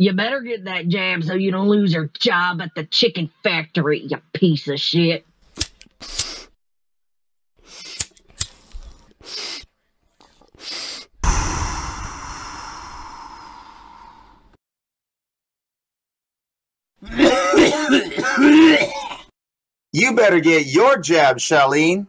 You better get that jab so you don't lose your job at the chicken factory, you piece of shit. You better get your jab, Charlene.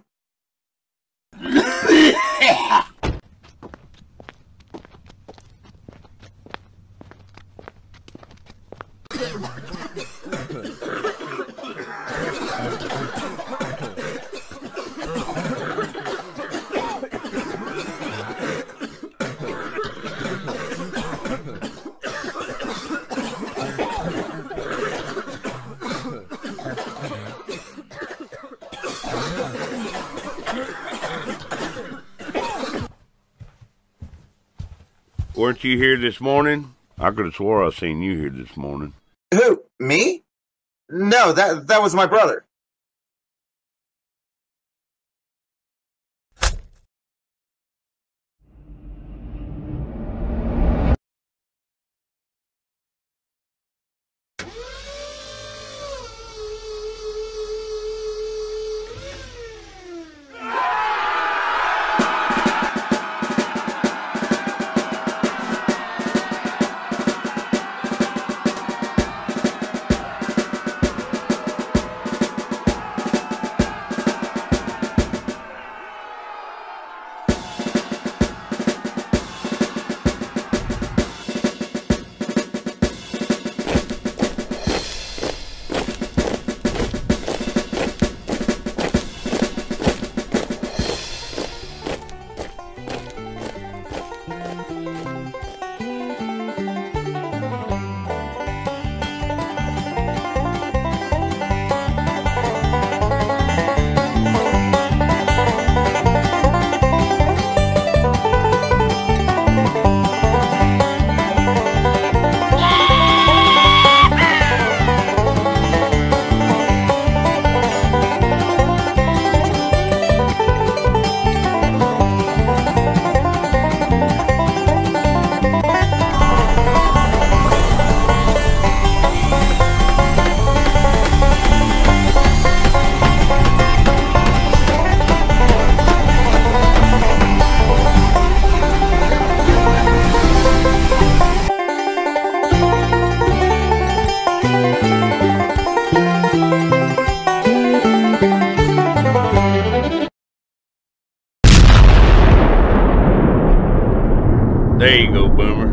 Weren't you here this morning? I could have swore I seen you here this morning. Who? Me? No, that was my brother. There you go, Boomer.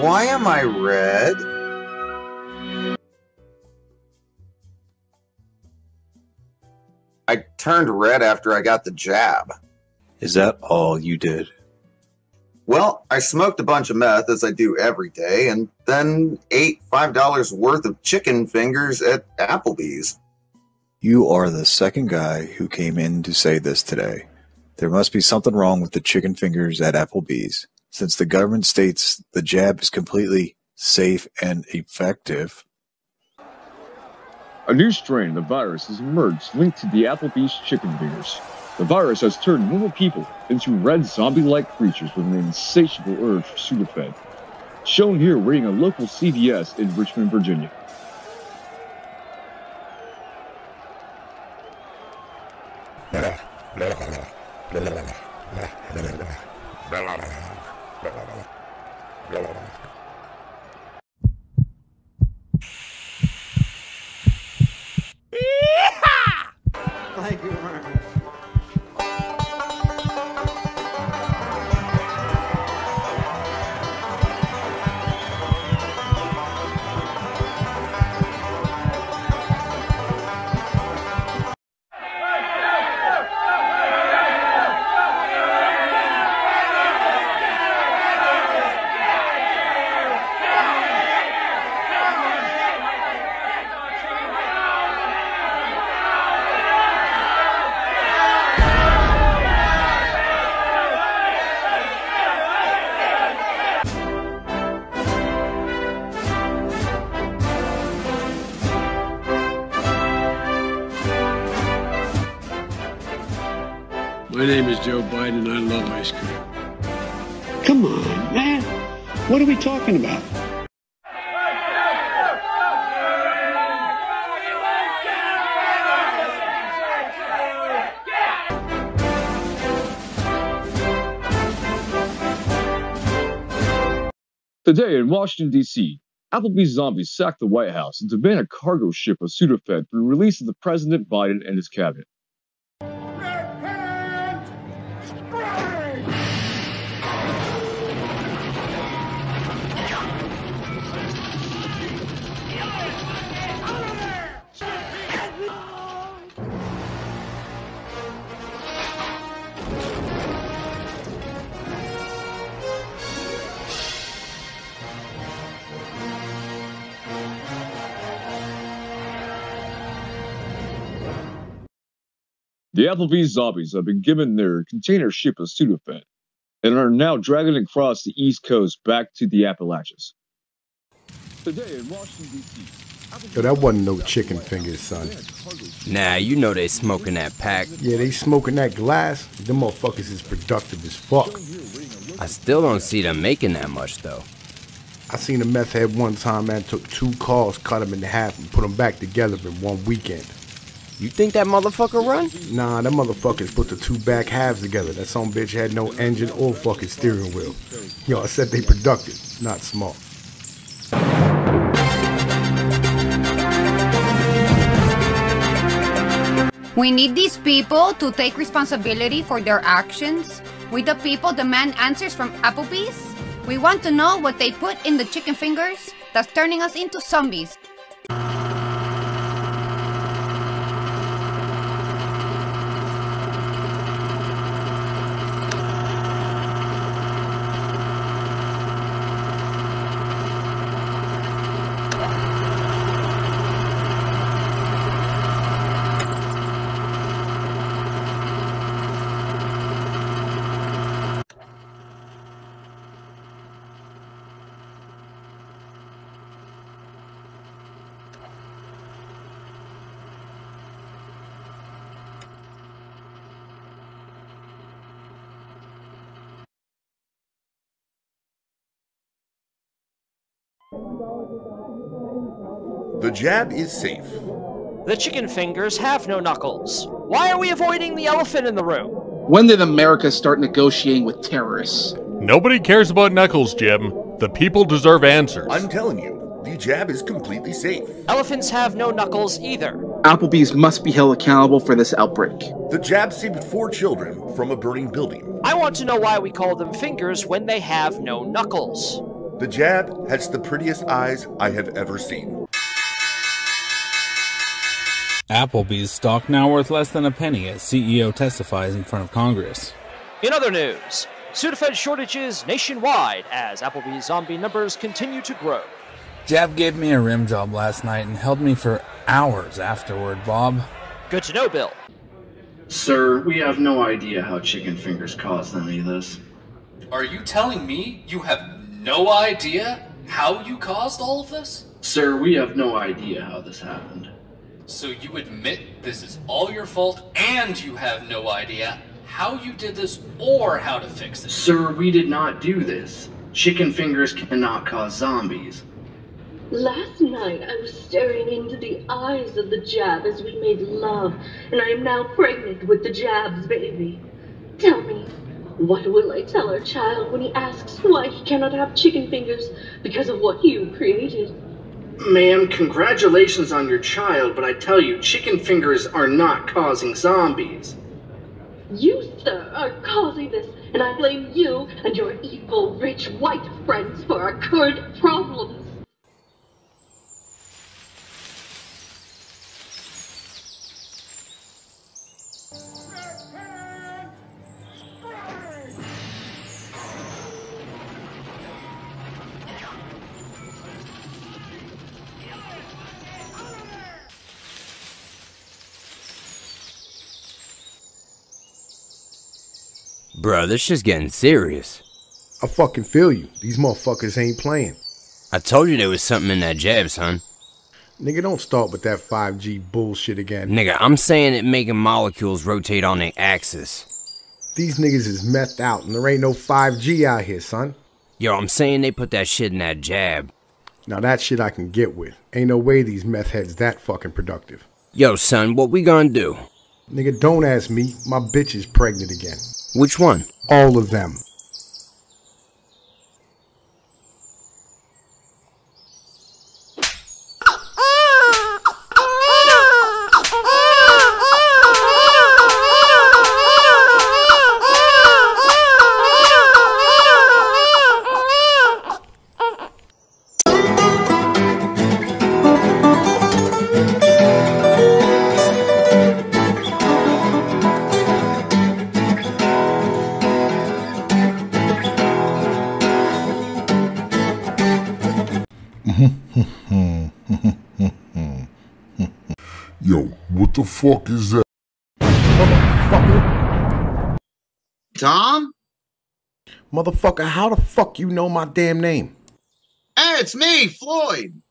Why am I red? I turned red after I got the jab. Is that all you did? Well, I smoked a bunch of meth, as I do every day, and then ate $5 worth of chicken fingers at Applebee's. You are the second guy who came in to say this today. There must be something wrong with the chicken fingers at Applebee's. Since the government states the jab is completely safe and effective. A new strain of the virus has emerged linked to the Applebee's chicken fingers. The virus has turned normal people into red zombie-like creatures with an insatiable urge for Sudafed. Shown here raiding a local CVS in Richmond, Virginia. Thank you, Mark. My name is Joe Biden. I love ice cream. Come on, man. What are we talking about? Today in Washington, D.C., Applebee's zombies sacked the White House and demand a cargo ship of Sudafed for the release of the President Biden and his cabinet. The Applebee's zombies have been given their container ship of Sudafed and are now dragging across the East Coast back to the Appalachians. Today in Washington, D.C. Yo, that wasn't no chicken fingers, son. Nah, you know they smoking that pack. Yeah, they smoking that glass. Them motherfuckers is productive as fuck. I still don't see them making that much, though. I seen a meth head one time, man, took two cars, cut them in half, and put them back together in one weekend. You think that motherfucker run? Nah, them motherfuckers put the two back halves together. That some bitch had no engine or fucking steering wheel. Yo, I said they productive, not smart. We need these people to take responsibility for their actions. We the people demand answers from Applebee's. We want to know what they put in the chicken fingers that's turning us into zombies. The jab is safe. The chicken fingers have no knuckles. Why are we avoiding the elephant in the room? When did America start negotiating with terrorists? Nobody cares about knuckles, Jim. The people deserve answers. I'm telling you, the jab is completely safe. Elephants have no knuckles either. Applebee's must be held accountable for this outbreak. The jab saved 4 children from a burning building. I want to know why we call them fingers when they have no knuckles. The jab has the prettiest eyes I have ever seen. Applebee's stock now worth less than a penny as CEO testifies in front of Congress. In other news, Sudafed shortages nationwide as Applebee's zombie numbers continue to grow. Jab gave me a rim job last night and held me for hours afterward, Bob. Good to know, Bill. Sir, we have no idea how chicken fingers caused any of this. Are you telling me you have no idea how you caused all of this? Sir, we have no idea how this happened. So you admit this is all your fault and you have no idea how you did this or how to fix it? Sir, we did not do this. Chicken fingers cannot cause zombies. Last night I was staring into the eyes of the jab as we made love, and I am now pregnant with the jab's baby. Tell me, what will I tell our child when he asks why he cannot have chicken fingers because of what you created? Ma'am, congratulations on your child, but I tell you, chicken fingers are not causing zombies. You, sir, are causing this, and I blame you and your evil, rich, white friends for our current problems. Bro, this shit's getting serious. I fucking feel you. These motherfuckers ain't playing. I told you there was something in that jab, son. Nigga, don't start with that 5G bullshit again. Nigga, I'm saying it making molecules rotate on their axis. These niggas is methed out, and there ain't no 5G out here, son. Yo, I'm saying they put that shit in that jab. Now that shit I can get with. Ain't no way these meth heads that fucking productive. Yo, son, what we gonna do? Nigga, don't ask me. My bitch is pregnant again. Which one? All of them. Yo, what the fuck is that? Motherfucker. Tom? Motherfucker, how the fuck you know my damn name? Hey, it's me, Floyd.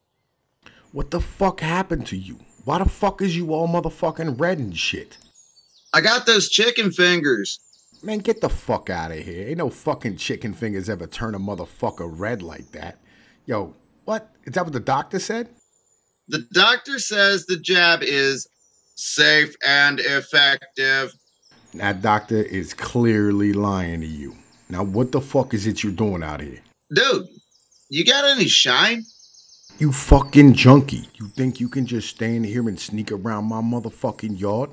What the fuck happened to you? Why the fuck is you all motherfucking red and shit? I got those chicken fingers. Man, get the fuck out of here. Ain't no fucking chicken fingers ever turn a motherfucker red like that. Yo, what? Is that what the doctor said? The doctor says the jab is safe and effective. That doctor is clearly lying to you. Now, what the fuck is it you're doing out here? Dude, you got any shine? You fucking junkie. You think you can just stand here and sneak around my motherfucking yard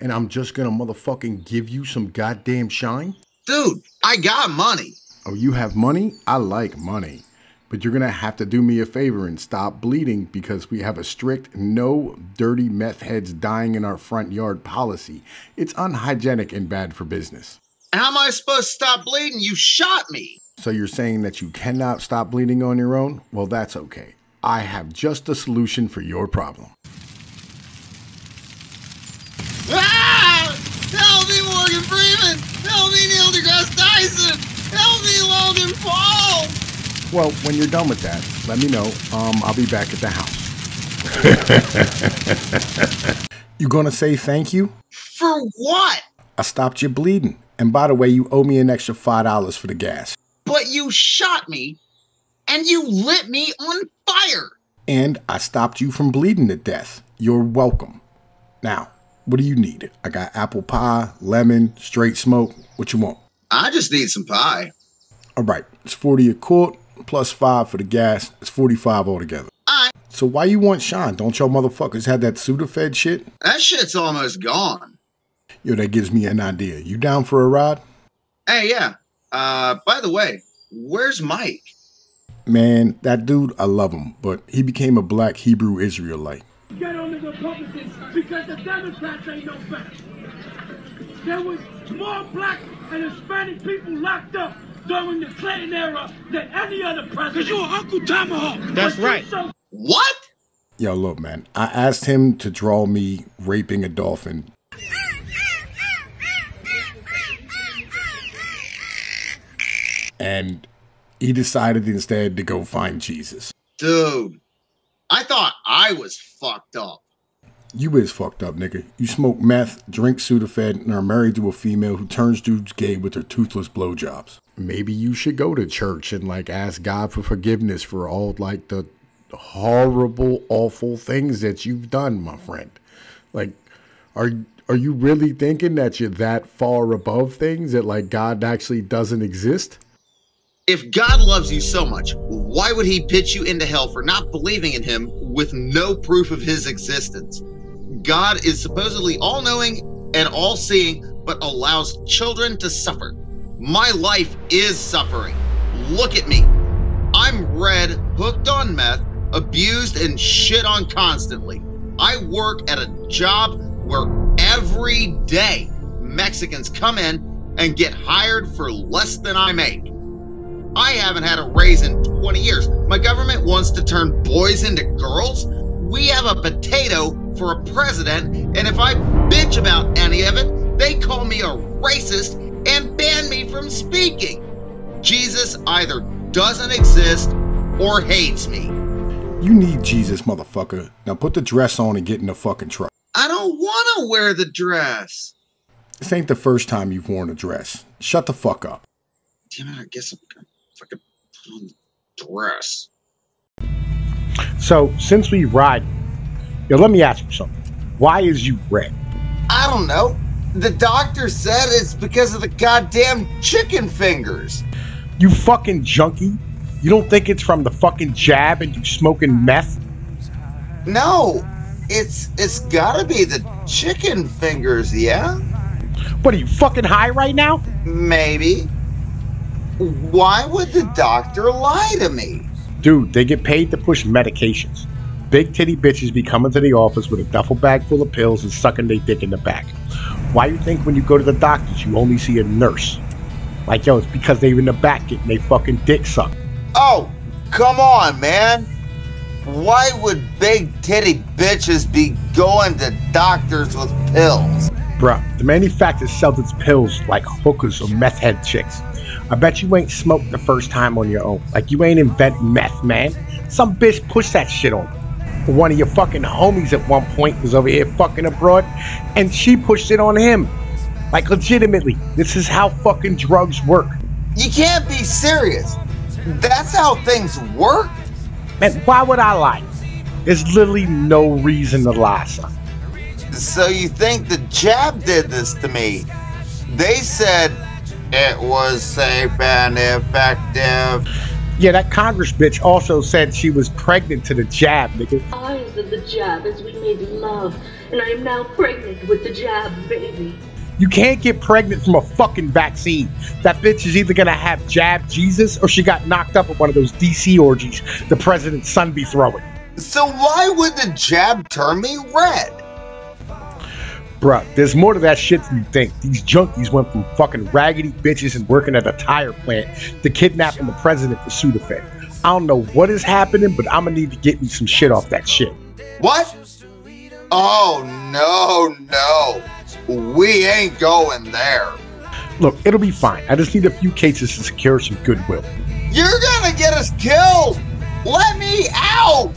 and I'm just gonna motherfucking give you some goddamn shine? Dude, I got money. Oh, you have money? I like money. But you're gonna have to do me a favor and stop bleeding because we have a strict no dirty meth heads dying in our front yard policy. It's unhygienic and bad for business. How am I supposed to stop bleeding? You shot me. So you're saying that you cannot stop bleeding on your own? Well, that's okay. I have just a solution for your problem. Ah! Help me, Morgan Freeman! Help me, Neil deGrasse Tyson! Help me, Logan Paul! Well, when you're done with that, let me know. I'll be back at the house. You gonna say thank you? For what? I stopped you bleeding. And by the way, you owe me an extra $5 for the gas. But you shot me, and you lit me on fire. And I stopped you from bleeding to death. You're welcome. Now, what do you need? I got apple pie, lemon, straight smoke. What you want? I just need some pie. All right, it's 40 a quart. Plus 5 for the gas. It's 45 altogether. All right. So why you want shine? Don't y'all motherfuckers have that Sudafed shit? That shit's almost gone. Yo, that gives me an idea. You down for a ride? Hey, yeah. By the way, where's Mike? Man, that dude, I love him, but he became a black Hebrew Israelite. Ghetto nigga Republicans, because the Democrats ain't no better. There was more black and Hispanic people locked up during the Clinton era than any other president. Because you're Uncle Tomahawk. That's right. What? Yo, look, man. I asked him to draw me raping a dolphin. And he decided instead to go find Jesus. Dude, I thought I was fucked up. You is fucked up, nigga. You smoke meth, drink Sudafed, and are married to a female who turns dudes gay with her toothless blowjobs. Maybe you should go to church and, like, ask God for forgiveness for all, like, the horrible, awful things that you've done, my friend. Like, are you really thinking that you're that far above things that, like, God actually doesn't exist? If God loves you so much, why would he pitch you into hell for not believing in him with no proof of his existence? God is supposedly all-knowing and all-seeing, but allows children to suffer. My life is suffering. Look at me. I'm red, hooked on meth, abused and shit on constantly. I work at a job where every day Mexicans come in and get hired for less than I make. I haven't had a raise in 20 years. My government wants to turn boys into girls. We have a potato for a president, and if I bitch about any of it, they call me a racist and ban me from speaking. Jesus either doesn't exist or hates me. You need Jesus, motherfucker. Now put the dress on and get in the fucking truck. I don't want to wear the dress. This ain't the first time you've worn a dress. Shut the fuck up. Damn it, I guess I'm gonna fucking put on the dress. So, since we ride, yo, let me ask you something. Why is you red? I don't know. The doctor said it's because of the goddamn chicken fingers. You fucking junkie. You don't think it's from the fucking jab and you smoking meth? No, it's gotta be the chicken fingers, yeah? What, are you fucking high right now? Maybe. Why would the doctor lie to me? Dude, they get paid to push medications. Big titty bitches be coming to the office with a duffel bag full of pills and sucking their dick in the back. Why you think when you go to the doctors you only see a nurse? Like, yo, it's because they in the back getting their fucking dick sucked. Oh, come on, man. Why would big titty bitches be going to doctors with pills? Bruh, the manufacturer sells its pills like hookers or meth head chicks. I bet you ain't smoked the first time on your own. Like, you ain't invent meth, man. Some bitch pushed that shit on you. One of your fucking homies at one point was over here fucking abroad, and she pushed it on him. Like, legitimately, this is how fucking drugs work. You can't be serious. That's how things work? Man, why would I lie? There's literally no reason to lie, son. So you think the jab did this to me? They said it was safe and effective. Yeah, that Congress bitch also said she was pregnant to the jab, nigga. I was in the jab as we made love, and I am now pregnant with the jab, baby. You can't get pregnant from a fucking vaccine. That bitch is either gonna have jab Jesus or she got knocked up at one of those DC orgies the president's son be throwing. So why would the jab turn me red? Bruh, there's more to that shit than you think. These junkies went from fucking raggedy bitches and working at a tire plant to kidnapping the president for Sudafed. I don't know what is happening, but I'm gonna need to get me some shit off that shit. What? Oh, no, no. We ain't going there. Look, it'll be fine. I just need a few cases to secure some goodwill. You're gonna get us killed! Let me out!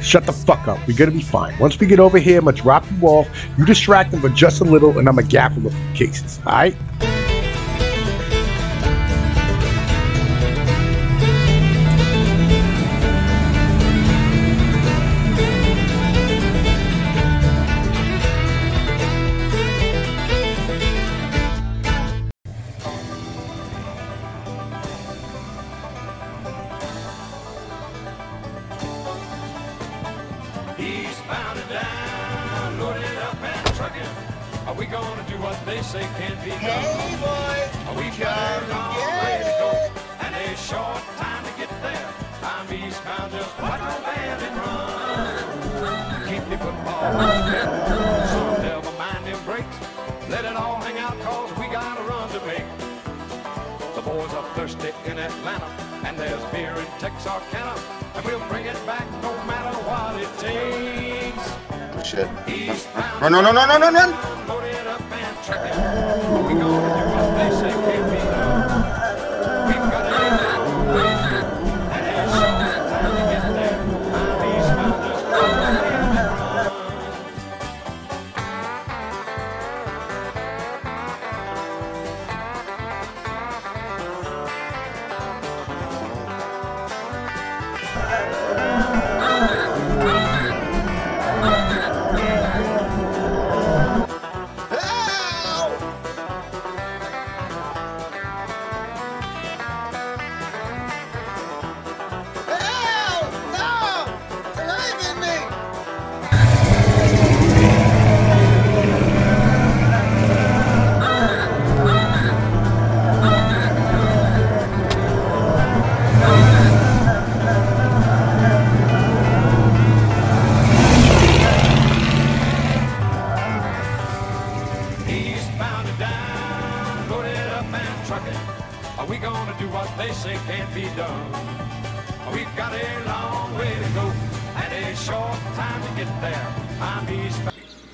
Shut the fuck up. We're gonna be fine. Once we get over here, I'm gonna drop you off. You distract them for just a little, and I'm gonna gaffle a few cases, alright?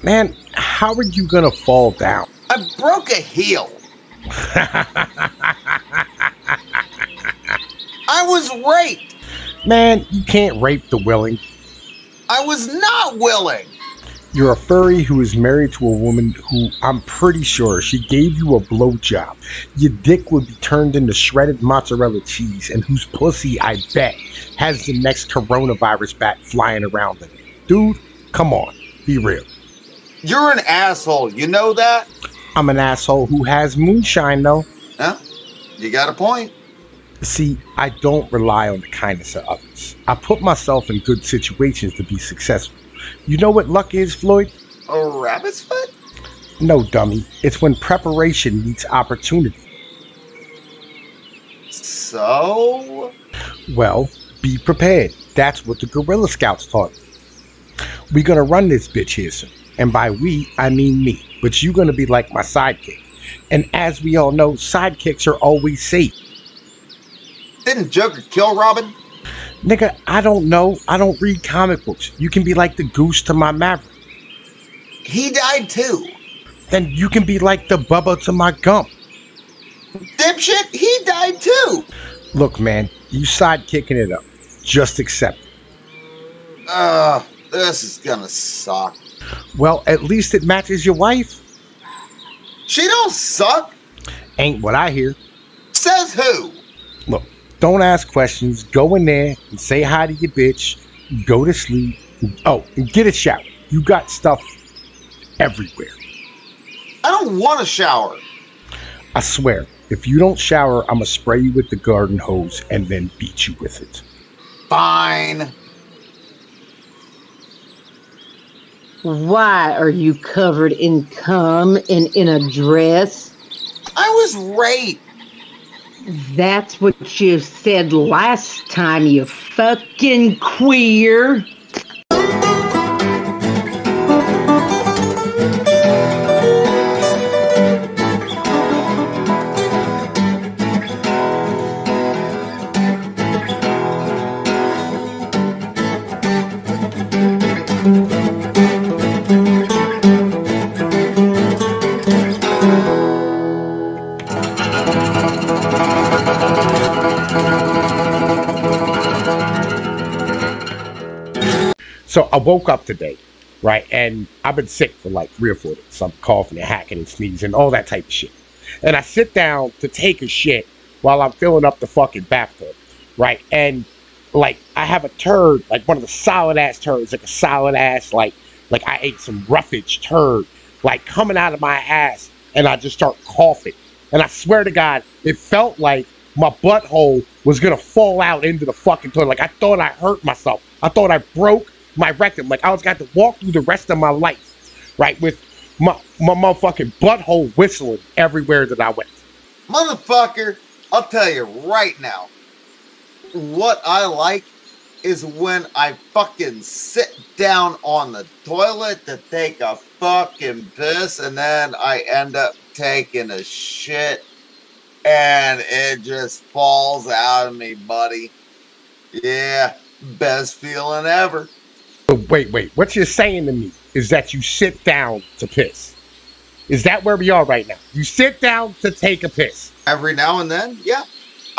Man, how are you gonna fall down? I broke a heel. I was raped. Man, you can't rape the willing. I was not willing. You're a furry who is married to a woman who, I'm pretty sure, she gave you a blowjob. Your dick would be turned into shredded mozzarella cheese, and whose pussy, I bet, has the next coronavirus bat flying around in it. Dude, come on. Be real. You're an asshole. You know that? I'm an asshole who has moonshine, though. Yeah, you got a point. See, I don't rely on the kindness of others. I put myself in good situations to be successful. You know what luck is, Floyd? A rabbit's foot? No, dummy. It's when preparation meets opportunity. So? Well, be prepared. That's what the Guerrilla Scouts taught me. We're gonna run this bitch here soon. And by we, I mean me. But you're gonna be like my sidekick. And as we all know, sidekicks are always safe. Didn't Joker kill Robin? Nigga, I don't know. I don't read comic books. You can be like the Goose to my Maverick. He died too. Then you can be like the Bubba to my Gump. Dipshit, he died too. Look, man, you sidekicking it up. Just accept it. This is gonna suck. Well, at least it matches your wife. She don't suck. Ain't what I hear. Says who? Look, don't ask questions. Go in there and say hi to your bitch. Go to sleep. Oh, and get a shower. You got stuff everywhere. I don't want to shower. I swear, if you don't shower, I'm going to spray you with the garden hose and then beat you with it. Fine. Why are you covered in cum and in a dress? I was raped. That's what you said last time, you fucking queer. So I woke up today, right, and I've been sick for like 3 or 4 days. So I'm coughing and hacking and sneezing, all that type of shit. And I sit down to take a shit while I'm filling up the fucking bathtub, right? And like I have a turd, like one of the solid ass turds, like a solid ass, like I ate some roughage turd, like coming out of my ass, and I just start coughing. And I swear to God, it felt like my butthole was gonna fall out into the fucking toilet. Like I thought I hurt myself. I thought I broke my rectum, like I was got to walk through the rest of my life, right, with my motherfucking butthole whistling everywhere that I went. Motherfucker, I'll tell you right now, what I like is when I fucking sit down on the toilet to take a fucking piss, and then I end up taking a shit, and it just falls out of me, buddy. Yeah, best feeling ever. But wait, what you're saying to me is that you sit down to piss. Is that where we are right now? You sit down to take a piss. Every now and then, yeah.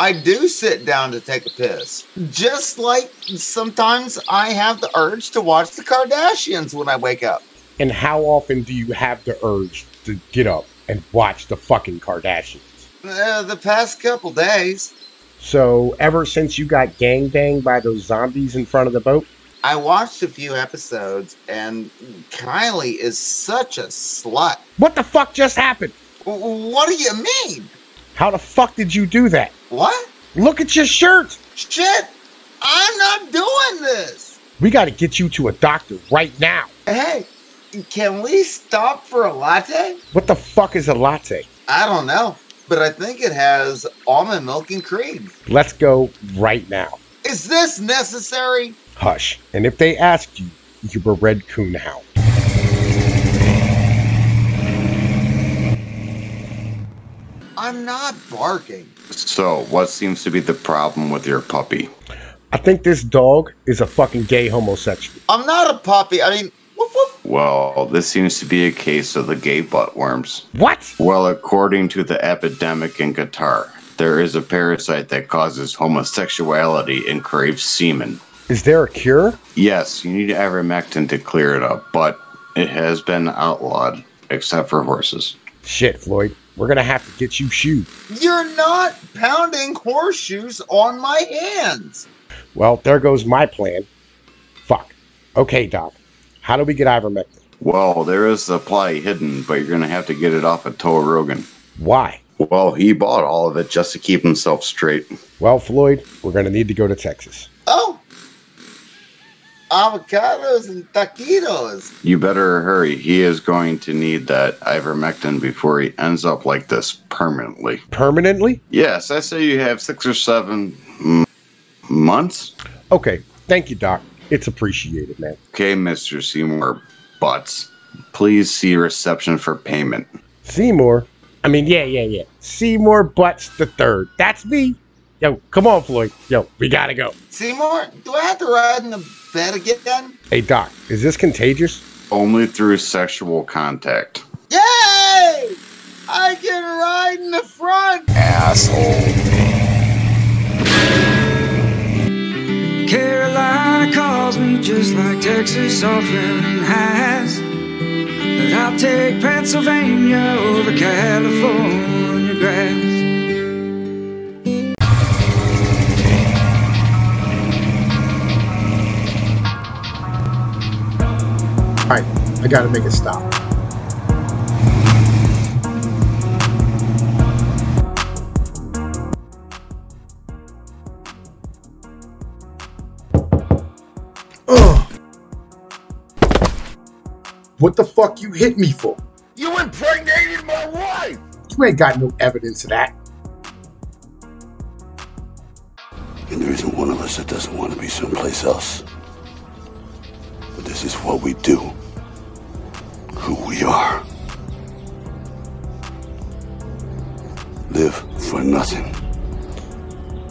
I do sit down to take a piss. Just like sometimes I have the urge to watch the Kardashians when I wake up. And how often do you have the urge to get up and watch the fucking Kardashians? The past couple days. So ever since you got gangbanged by those zombies in front of the boat? I watched a few episodes, and Kylie is such a slut. What the fuck just happened? What do you mean? How the fuck did you do that? What? Look at your shirt. Shit, I'm not doing this. We gotta get you to a doctor right now. Hey, can we stop for a latte? What the fuck is a latte? I don't know, but I think it has almond milk and cream. Let's go right now. Is this necessary? Hush, and if they ask you, you're a red coonhound. I'm not barking. So, what seems to be the problem with your puppy? I think this dog is a fucking gay homosexual. I'm not a puppy, I mean, whoop whoop. Well, this seems to be a case of the gay buttworms. What? Well, according to the epidemic in Qatar, there is a parasite that causes homosexuality and craves semen. Is there a cure? Yes, you need ivermectin to clear it up, but It has been outlawed, except for horses. Shit, Floyd. We're going to have to get you shoed. You're not pounding horseshoes on my hands. Well, there goes my plan. Fuck. Okay, Doc. How do we get ivermectin? Well, there is the supply hidden, but you're going to have to get it off of Toe Rogan. Why? Well, he bought all of it just to keep himself straight. Well, Floyd, we're going to need to go to Texas. Oh! Avocados and taquitos. You better hurry. He is going to need that ivermectin before he ends up like this permanently. Permanently? Yes, I say you have 6 or 7 months. Okay, thank you, Doc. It's appreciated, man. Okay, Mr. Seymour Butts. Please see reception for payment. Seymour? I mean, yeah. Seymour Butts the Third. That's me. Yo, come on, Floyd. Yo, we gotta go. Seymour, do I have to ride in the bed again? Hey, Doc, is this contagious? Only through sexual contact. Yay! I can ride in the front! Asshole. Carolina calls me just like Texas often has. But I'll take Pennsylvania over California grass. All right, I gotta make a stop. Ugh! What the fuck you hit me for? You impregnated my wife! You ain't got no evidence of that. And there isn't one of us that doesn't want to be someplace else. But this is what we do, who we are. Live for nothing,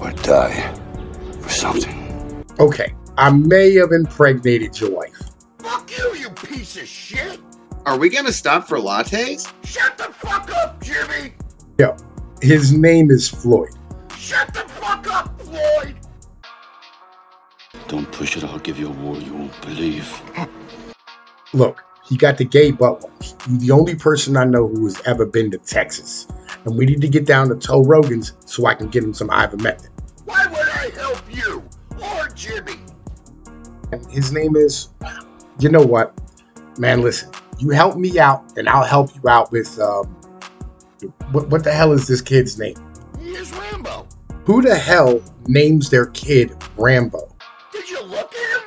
or die for something. Okay, I may have impregnated your wife. Fuck you, you piece of shit! Are we gonna stop for lattes? Shut the fuck up, Jimmy! Yo, his name is Floyd. Shut the fuck up, Floyd! Don't push it, I'll give you a war you won't believe. Look, he got the gay butt wash. You're the only person I know who has ever been to Texas. And we need to get down to Toe Rogan's so I can get him some ivermectin. Why would I help you? Or Jimmy? And his name is... You know what? Man, listen. You help me out, and I'll help you out with, What the hell is this kid's name? He is Rambo. Who the hell names their kid Rambo? Did you look at him?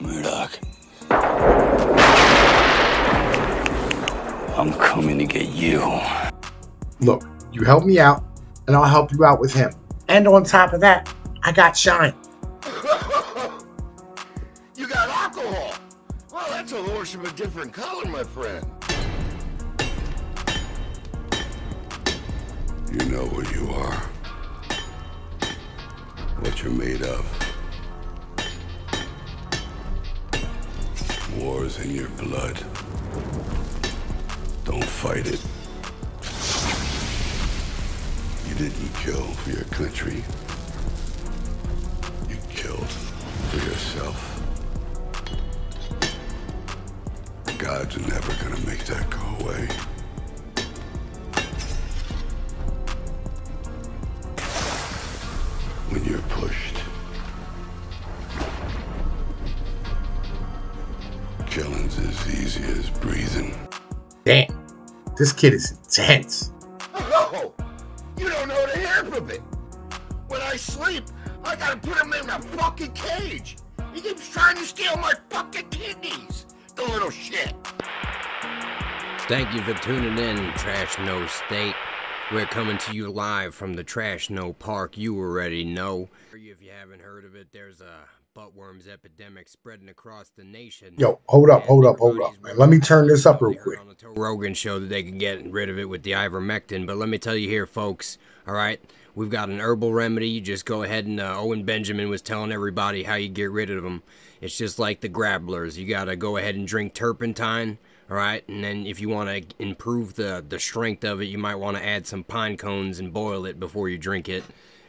Murdoch. I'm coming to get you. Look, you help me out, and I'll help you out with him. And on top of that, I got shine. You got alcohol? Well, that's a horse of a different color, my friend. You know what you are, what you're made of. War's in your blood. Don't fight it. You didn't kill for your country. You killed for yourself. God's never gonna make that go away. When you're pushed, killing's as easy as breathing. Damn, this kid is intense. Oh, you don't know the half of it. When I sleep, I gotta put him in a fucking cage. He keeps trying to steal my fucking kidneys, the little shit. Thank you for tuning in, Trashno State. We're coming to you live from the Trashno Park, you already know. If you haven't heard of it, there's a buttworms epidemic spreading across the nation. Yo, hold up, man. Let me turn this up real quick. On the Toe Rogan show that they can get rid of it with the ivermectin, but let me tell you here, folks, all right? We've got an herbal remedy. You just go ahead and Owen Benjamin was telling everybody how you get rid of them. It's just like the grabblers. You got to go ahead and drink turpentine. All right, and then if you want to improve the strength of it, you might want to add some pine cones and boil it before you drink it.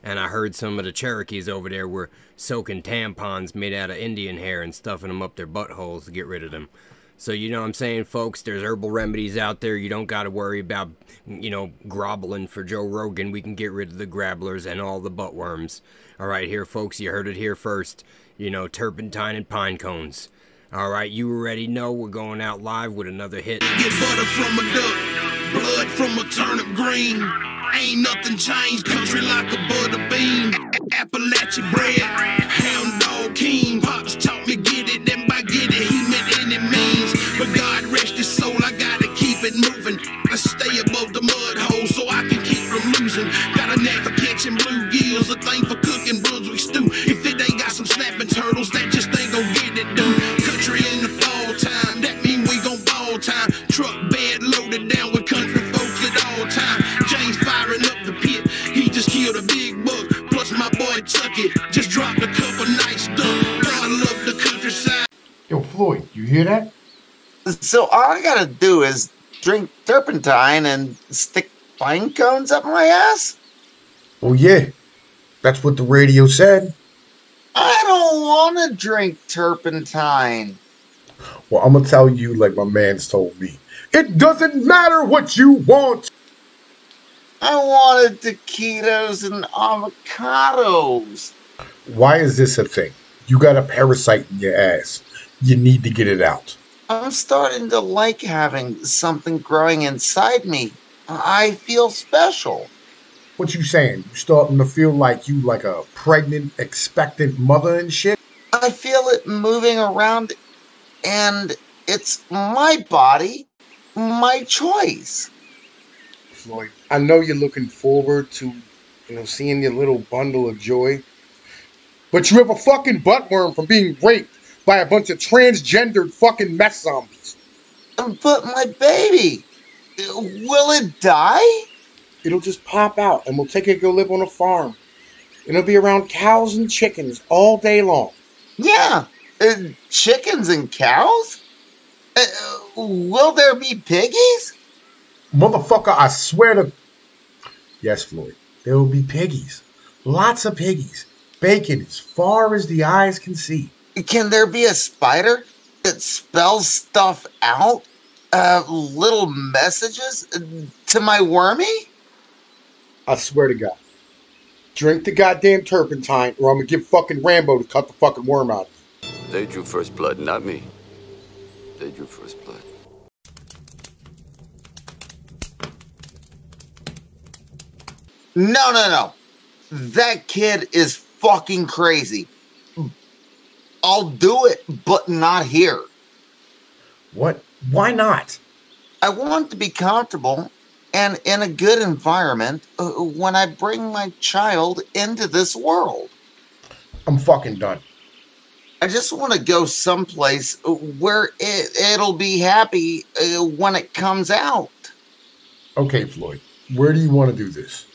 and I heard some of the Cherokees over there were soaking tampons made out of Indian hair and stuffing them up their buttholes to get rid of them. So, you know what I'm saying, folks, there's herbal remedies out there. You don't got to worry about, you know, groveling for Joe Rogan. We can get rid of the grabblers and all the buttworms. All right, here, folks, you heard it here first. You know, turpentine and pine cones. All right, you already know we're going out live with another hit. Get butter from a duck, blood from a turnip green. Ain't nothing changed, country like a butter bean. Appalachia bread, hound dog keen. Pops taught me get it, then by get it, he meant any means. But God rest his soul, I gotta keep it moving. I stay above the mud hole so I can keep from losing. Got a knack for catching bluegills, a thing for cooking Brunswick stew. If it ain't got some snapping turtles, that just ain't gon' get it done. Country in the fall time, that mean we gon' ball time. Truck bed loaded down with country folks at all time. James firing up the pit, he just killed a big buck. Plus my boy Tucky just dropped a couple nice duck. God love the countryside. Yo, Floyd, you hear that? So all I gotta do is drink turpentine and stick pine cones up my ass? Oh yeah, that's what the radio said. I don't want to drink turpentine. Well, I'm gonna tell you like my man's told me. It doesn't matter what you want. I wanted taquitos and avocados. Why is this a thing? You got a parasite in your ass. You need to get it out. I'm starting to like having something growing inside me. I feel special. What you saying? You starting to feel like you like a pregnant, expectant mother and shit? I feel it moving around, and it's my body, my choice. Floyd, I know you're looking forward to, you know, seeing your little bundle of joy, but you have a fucking buttworm from being raped by a bunch of transgendered fucking mess zombies. But my baby, will it die? It'll just pop out, and we'll take it to go live on a farm. It'll be around cows and chickens all day long. Yeah, chickens and cows? Will there be piggies? Motherfucker, I swear to... Yes, Floyd, there will be piggies. Lots of piggies. Bacon as far as the eyes can see. Can there be a spider that spells stuff out? Little messages to my wormy? I swear to God. Drink the goddamn turpentine or I'm gonna give fucking Rambo to cut the fucking worm out. They drew first blood, not me. They drew first blood. No, no, no. That kid is fucking crazy. I'll do it, but not here. What? Why not? I want to be comfortable and in a good environment when I bring my child into this world. I'm fucking done. I just want to go someplace where it'll be happy when it comes out. Okay, Floyd, where do you want to do this?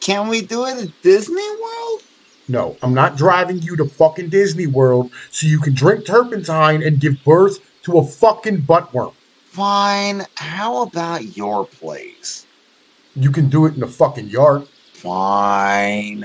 Can we do it at Disney World? No, I'm not driving you to fucking Disney World so you can drink turpentine and give birth to a fucking buttworm. Fine, how about your place? You can do it in the fucking yard. Fine.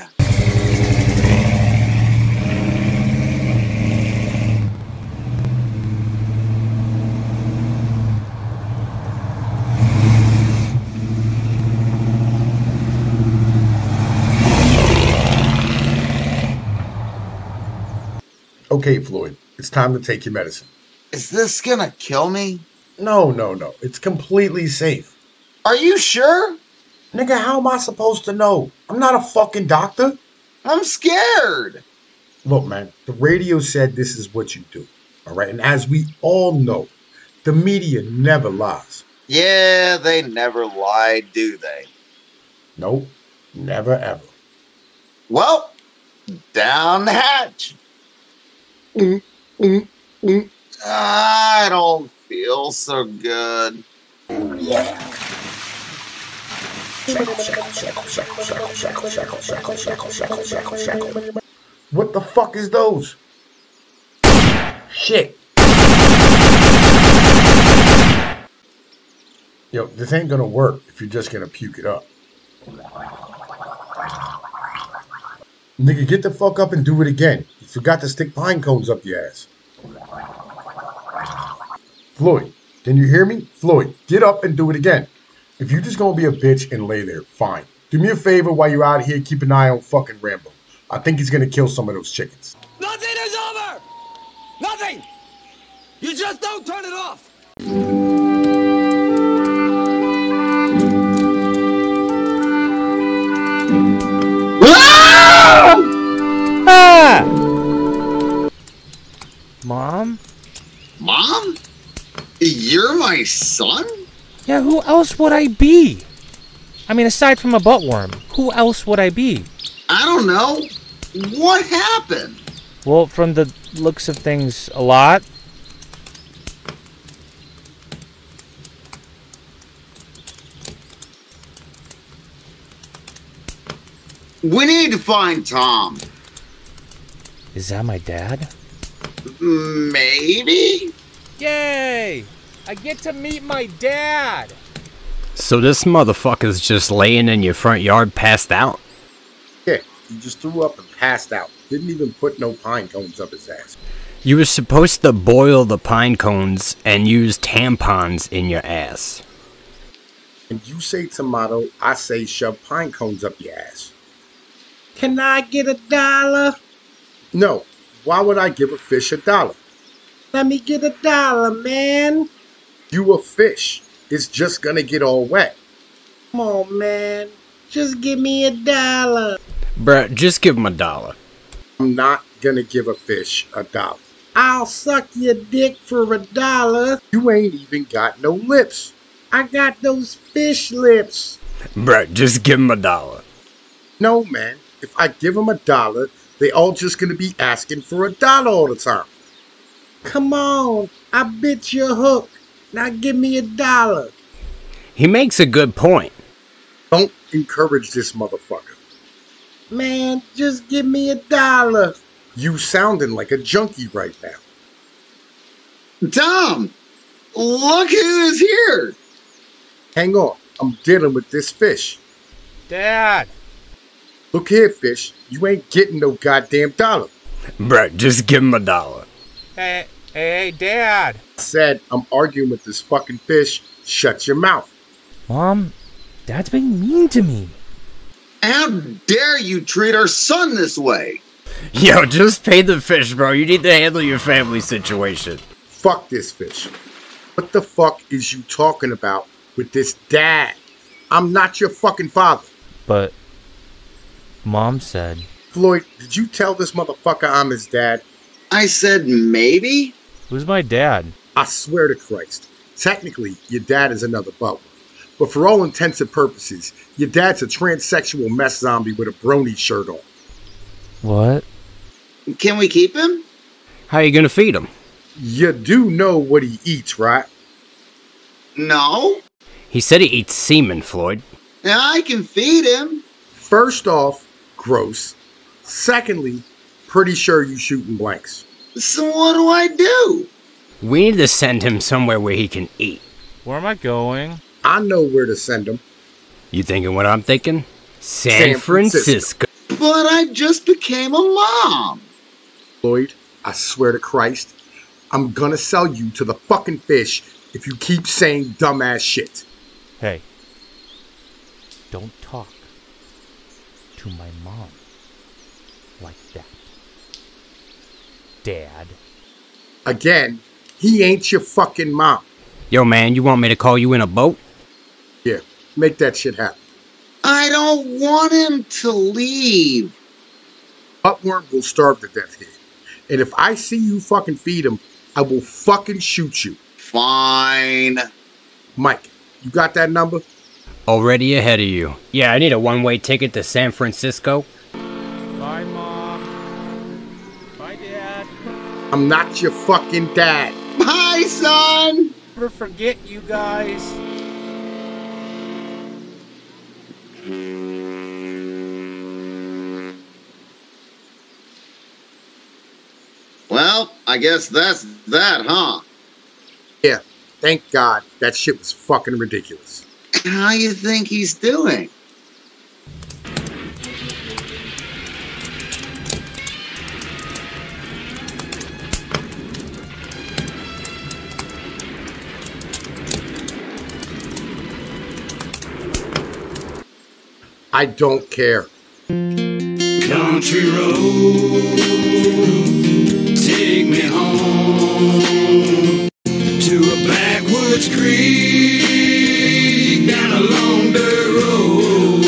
Okay, Floyd, it's time to take your medicine. Is this gonna kill me? No, no, no. It's completely safe. Are you sure? Nigga, how am I supposed to know? I'm not a fucking doctor. I'm scared. Look, man, the radio said this is what you do. All right? And as we all know, the media never lies. Yeah, they never lie, do they? Nope. Never, ever. Well, down the hatch. I don't feels so good. Yeah. What the fuck is those? Shit. Yo, this ain't gonna work if you're just gonna puke it up. Nigga, get the fuck up and do it again. You forgot to stick pine cones up your ass. Floyd, can you hear me? Floyd, get up and do it again. If you're just gonna be a bitch and lay there, fine. Do me a favor while you're out here, keep an eye on fucking Rambo. I think he's gonna kill some of those chickens. Nothing is over! Nothing! You just don't turn it off! Ah! Mom? Mom? You're my son? Yeah, who else would I be? I mean, aside from a buttworm, who else would I be? I don't know. What happened? Well, from the looks of things, a lot. We need to find Tom. Is that my dad? Maybe? Yay! I get to meet my dad! So this motherfucker's just laying in your front yard passed out? Yeah, he just threw up and passed out. Didn't even put no pine cones up his ass. You were supposed to boil the pine cones and use tampons in your ass. And you say tomato, I say shove pine cones up your ass. Can I get $1? No, why would I give a fish $1? Let me get $1, man. You a fish. It's just gonna get all wet. Come on, man. Just give me $1. Bruh, just give him $1. I'm not gonna give a fish $1. I'll suck your dick for $1. You ain't even got no lips. I got those fish lips. Bruh, just give him $1. No, man. If I give them $1, they all just gonna be asking for $1 all the time. Come on, I bit your hook. Now give me $1. He makes a good point. Don't encourage this motherfucker. Man, just give me $1. You sounding like a junkie right now. Tom, look who is here. Hang on, I'm dealing with this fish. Dad. Look here, fish. You ain't getting no goddamn $1. Bruh, just give him $1. Hey, Dad. I said I'm arguing with this fucking fish. Shut your mouth. Mom, Dad's being mean to me. How dare you treat our son this way? Yo, just pay the fish, bro. You need to handle your family situation. Fuck this fish. What the fuck is you talking about with this dad? I'm not your fucking father. But... Mom said... Floyd, did you tell this motherfucker I'm his dad? I said maybe? Who's my dad? I swear to Christ. Technically, your dad is another butt. But for all intents and purposes, your dad's a transsexual mess zombie with a brony shirt on. What? Can we keep him? How are you gonna feed him? You do know what he eats, right? No. He said he eats semen, Floyd. Now I can feed him. First off, gross. Secondly, pretty sure you shooting blanks. So what do I do? We need to send him somewhere where he can eat. Where am I going? I know where to send him. You thinking what I'm thinking? San Francisco. But I just became a mom. Lloyd, I swear to Christ, I'm gonna sell you to the fucking fish if you keep saying dumbass shit. Hey, don't talk to my mom like that, Dad. Again, he ain't your fucking mom. Yo, man, you want me to call you in a boat? Yeah, make that shit happen. I don't want him to leave. Buttworm will starve to death here. And if I see you fucking feed him, I will fucking shoot you. Fine. Mike, you got that number? Already ahead of you. Yeah, I need a one-way ticket to San Francisco. Bye, Mom. Bye, Dad. I'm not your fucking dad. Bye, son! Never forget you guys. Well, I guess that's that, huh? Yeah, thank God. That shit was fucking ridiculous. How you think he's doing? I don't care. Country road, take me home to a backwoods creek down a long dirt road.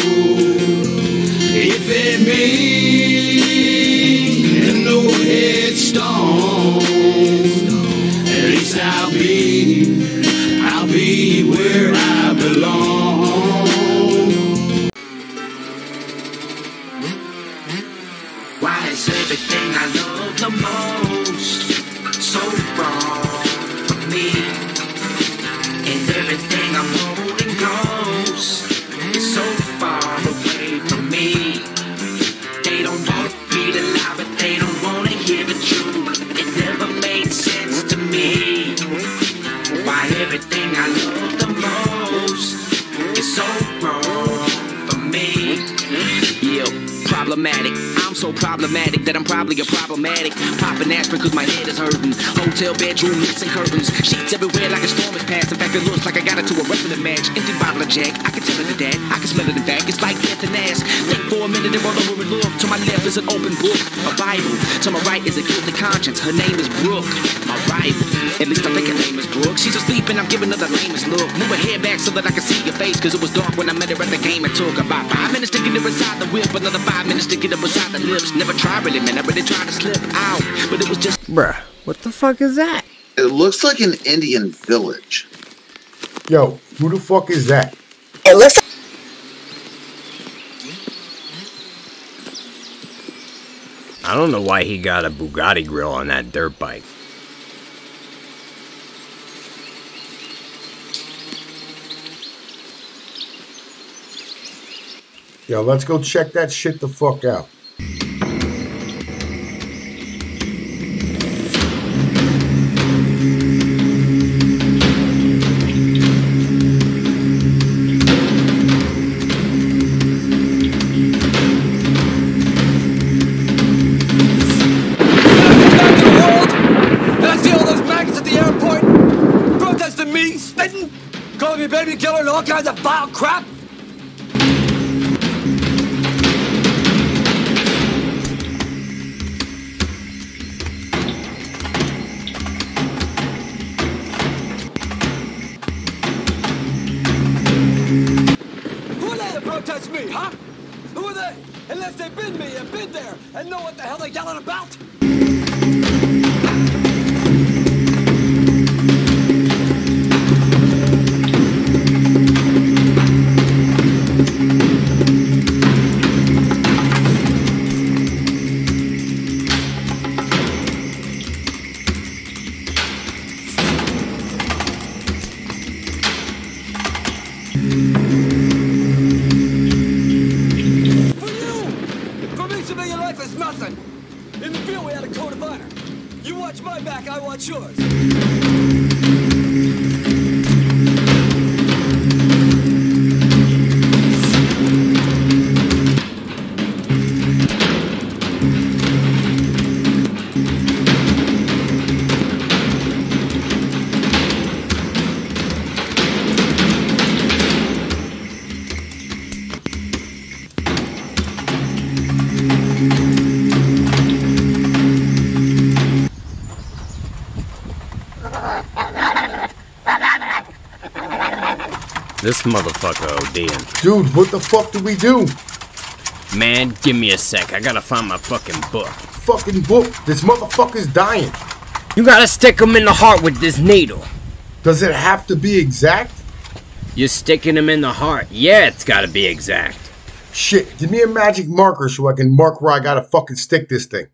If it means an old headstone, at least I'll be where I belong. Why is everything I love the most so wrong for me? And everything I'm holding close is so far away from me. They don't want me to lie, but they don't want to hear the truth. It never made sense to me. Why everything I love the most is so wrong for me. Yeah. Problematic. I'm so problematic that I'm probably a problematic. Popping aspirin cause my head is hurting. Hotel bedroom, lights and curtains. Sheets everywhere like a storm has passed. In fact, it looks like I got into a wrestling match. Empty bottle of Jack, I can tell it to that. I can smell it in fact. It's like death and ass. Think for a minute and run over and look. To my left is an open book, a Bible. To my right is a guilty conscience. Her name is Brooke, my rival. At least I think her name is Brooke. She's asleep and I'm giving her the lamest look. Move her head back so that I can see your face, cause it was dark when I met her at the game. It took about 5 minutes to get her inside the whip. Another 5 minutes to get up beside the lips. Never tried really, man. I really tried to slip out, but it was just. Bruh, what the fuck is that? It looks like an Indian village. Yo, who the fuck is that? It looks. I don't know why he got a Bugatti grill on that dirt bike. Yo, let's go check that shit the fuck out. Did I see all those baggage at the airport? Protesting me, spitting, calling me baby killer and all kinds of vile crap. Me, huh? Who are they? Unless they've been me and been there and know what the hell they're yelling about? In the field we had a code of honor. You watch my back, I watch yours. This motherfucker OD'ing. Dude, what the fuck do we do? Man, give me a sec. I gotta find my fucking book. Fucking book? This motherfucker's dying. You gotta stick him in the heart with this needle. Does it have to be exact? You're sticking him in the heart. Yeah, it's gotta be exact. Shit, give me a magic marker so I can mark where I gotta fucking stick this thing.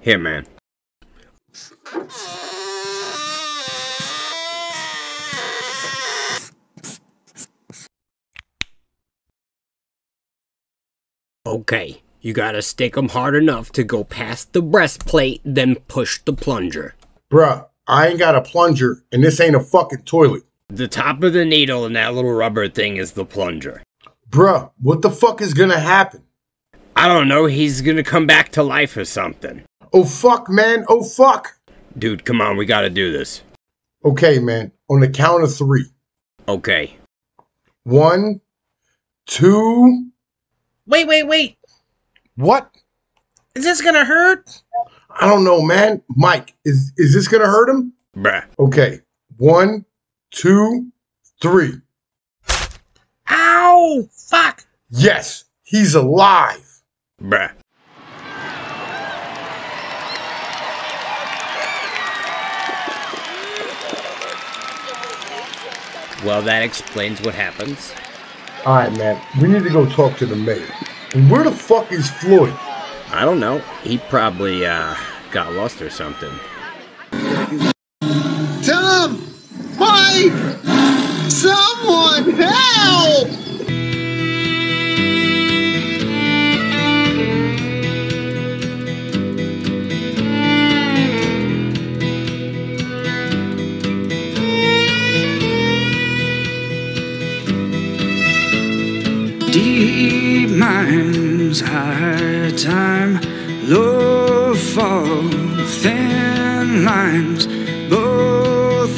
Here, man. Okay, you gotta stick them hard enough to go past the breastplate, then push the plunger. Bruh, I ain't got a plunger, and this ain't a fucking toilet. The top of the needle and that little rubber thing is the plunger. Bruh, what the fuck is gonna happen? I don't know, he's gonna come back to life or something. Oh fuck, man, oh fuck! Dude, come on, we gotta do this. Okay, man, on the count of 3. Okay. 1, 2... Wait. What? Is this gonna hurt? I don't know, man. Mike, is this gonna hurt him? Bruh. Okay. 1, 2, 3. Ow! Fuck! Yes, he's alive. Bruh. Well, that explains what happens. Alright, man. We need to go talk to the mayor. And where the fuck is Floyd? I don't know. He probably, got lost or something. Tom! Mike! Someone help! Deep mines, high time, low fall, thin lines, both